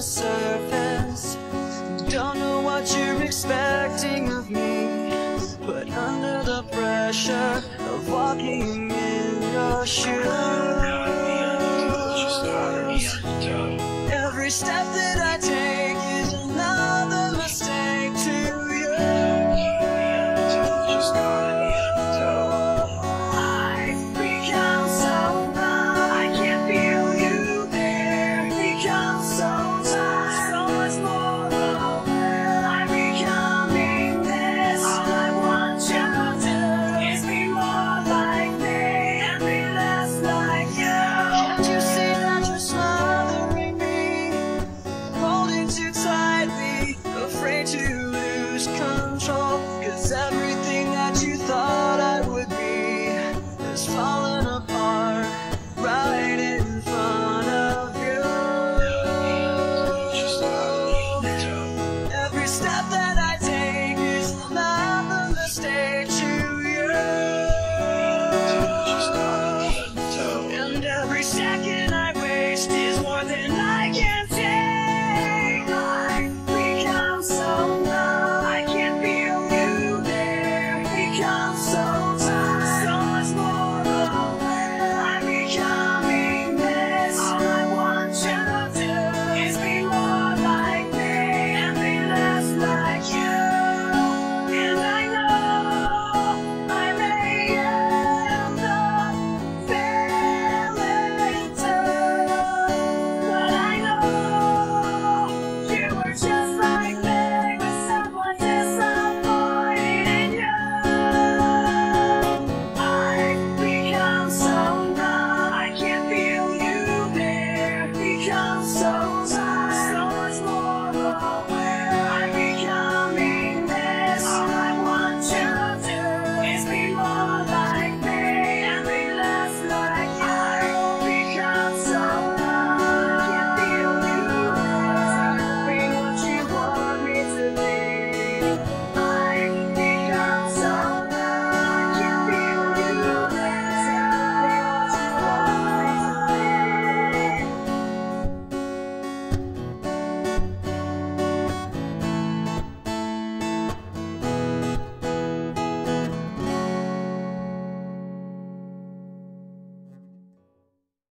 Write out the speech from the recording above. the surface. Don't know what you're expecting of me, but under the pressure of walking in your shoes, every step that I